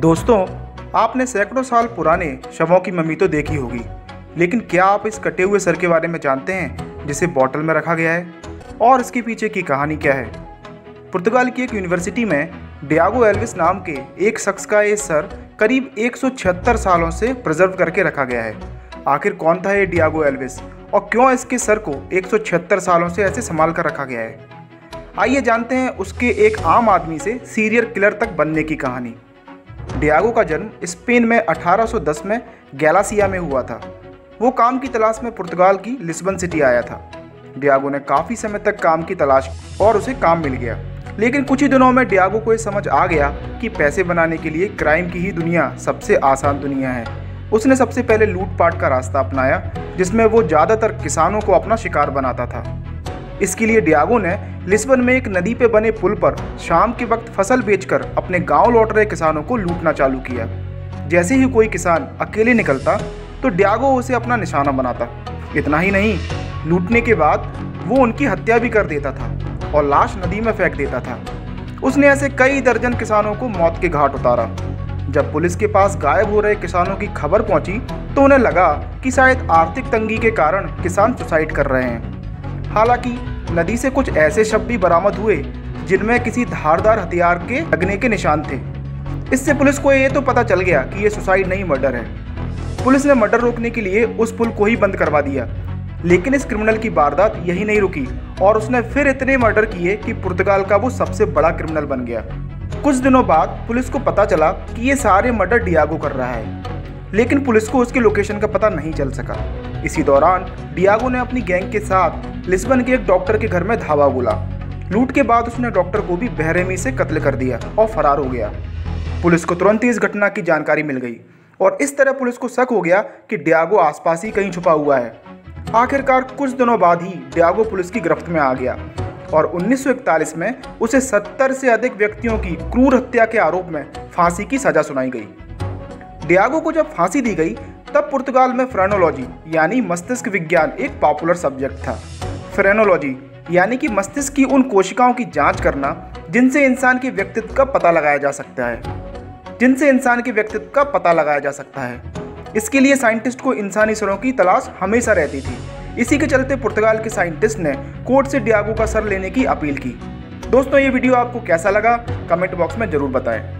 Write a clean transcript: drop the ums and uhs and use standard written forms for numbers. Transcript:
दोस्तों, आपने सैकड़ों साल पुराने शवों की मम्मी तो देखी होगी, लेकिन क्या आप इस कटे हुए सर के बारे में जानते हैं जिसे बॉटल में रखा गया है, और इसके पीछे की कहानी क्या है? पुर्तगाल की एक यूनिवर्सिटी में डियागो एल्विस नाम के एक शख्स का ये सर करीब 176 सालों से प्रिजर्व करके रखा गया है। आखिर कौन था ये डियागो एल्विस, और क्यों इसके सर को 176 सालों से ऐसे संभाल कर रखा गया है? आइए जानते हैं उसके एक आम आदमी से सीरियल किलर तक बनने की कहानी। डियागो का जन्म स्पेन में 1810 में गैलासिया में हुआ था। वो काम की तलाश में पुर्तगाल की लिस्बन सिटी आया था। डियागो ने काफ़ी समय तक काम की तलाश और उसे काम मिल गया, लेकिन कुछ ही दिनों में डियागो को ये समझ आ गया कि पैसे बनाने के लिए क्राइम की ही दुनिया सबसे आसान दुनिया है। उसने सबसे पहले लूटपाट का रास्ता अपनाया, जिसमें वो ज़्यादातर किसानों को अपना शिकार बनाता था। इसके लिए डियागो ने लिस्बन में एक नदी पे बने पुल पर शाम के वक्त फसल बेचकर अपने गांव लौट रहे किसानों को लूटना चालू किया। जैसे ही कोई किसान अकेले निकलता तो डियागो उसे अपना निशाना बनाता। इतना ही नहीं, लूटने के बाद वो उनकी हत्या भी कर देता था और लाश नदी में फेंक देता था। उसने ऐसे कई दर्जन किसानों को मौत के घाट उतारा। जब पुलिस के पास गायब हो रहे किसानों की खबर पहुंची तो उन्हें लगा कि शायद आर्थिक तंगी के कारण किसान सुसाइड कर रहे हैं। हालांकि नदी से कुछ ऐसे शव भी बरामद हुए जिनमें किसी धारदार हथियार के लगने के निशान थे। इससे पुलिस को ये तो पता चल गया कि ये सुसाइड नहीं मर्डर है। पुलिस ने मर्डर रोकने के लिए उस पुल को ही बंद करवा दिया, लेकिन इस क्रिमिनल की वारदात यही नहीं रुकी और उसने फिर इतने मर्डर किए कि पुर्तगाल का वो सबसे बड़ा क्रिमिनल बन गया। कुछ दिनों बाद पुलिस को पता चला कि ये सारे मर्डर डियागो कर रहा है, लेकिन पुलिस को उसकी लोकेशन का पता नहीं चल सका। इसी दौरान डियागो ने अपनी गैंग के साथ लिस्बन के एक डॉक्टर के घर में धावा बोला। लूट के बाद उसने डॉक्टर को भी बेरहमी से कत्ल कर दिया और फरार हो गया। पुलिस को तुरंत ही इस घटना की जानकारी मिल गई और इस तरह पुलिस को शक हो गया कि डियागो आसपास ही कहीं छुपा हुआ है। आखिरकार कुछ दिनों बाद ही डियागो पुलिस की गिरफ्त में आ गया और 1941 में उसे 70 से अधिक व्यक्तियों की क्रूर हत्या के आरोप में फांसी की सजा सुनाई गई। डियागो को जब फांसी दी गई तब पुर्तगाल में फ्रेनोलॉजी यानी मस्तिष्क विज्ञान एक पॉपुलर सब्जेक्ट था। फ्रेनोलॉजी यानी कि मस्तिष्क की उन कोशिकाओं की जांच करना जिनसे इंसान के व्यक्तित्व का पता लगाया जा सकता है। इसके लिए साइंटिस्ट को इंसानी सरों की तलाश हमेशा रहती थी। इसी के चलते पुर्तगाल के साइंटिस्ट ने कोर्ट से डियागो का सर लेने की अपील की। दोस्तों, ये वीडियो आपको कैसा लगा कमेंट बॉक्स में ज़रूर बताएँ।